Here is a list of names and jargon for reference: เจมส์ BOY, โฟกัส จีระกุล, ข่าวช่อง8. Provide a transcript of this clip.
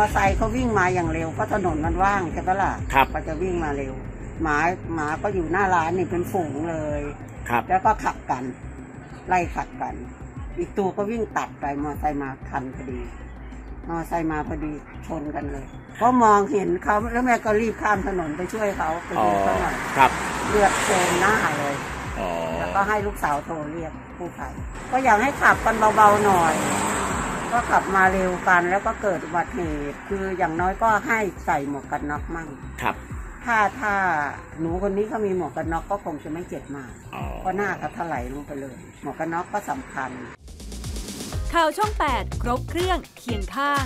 อไซค์เขาวิ่งมาอย่างเร็วเพราะถนนมันว่างใช่ปะล่ะเขาจะวิ่งมาเร็วหมาก็อยู่หน้าร้านนี่เป็นฝูงเลยแล้วก็ขับกันไล่ขับกันอีกตัวก็วิ่งตัดไปมอไซค์มาทันพอดีมอไซค์มาพอดีชนกันเลยเพราะมองเห็นเขาแล้วแม่ก็รีบข้ามถนนไปช่วยเขาไปดูเขาหน่อยเลือดเต็มหน้าเลยแล้วก็ให้ลูกสาวโทรเรียกผู้ภัยก็อยากให้ขับกันเบาๆหน่อยก็ขับมาเร็วกันแล้วก็เกิดอุบัติเหตุคืออย่างน้อยก็ให้ใส่หมวกกันน็อกมั่งครับถ้าหนูคนนี้เขามีหมวกกันน็อกก็คงจะไม่เจ็บมากก็หน้าก็ถลายลงไปเลยหมวกกันน็อกก็สำคัญข่าวช่อง 8 ครบเครื่องเคียงข้าง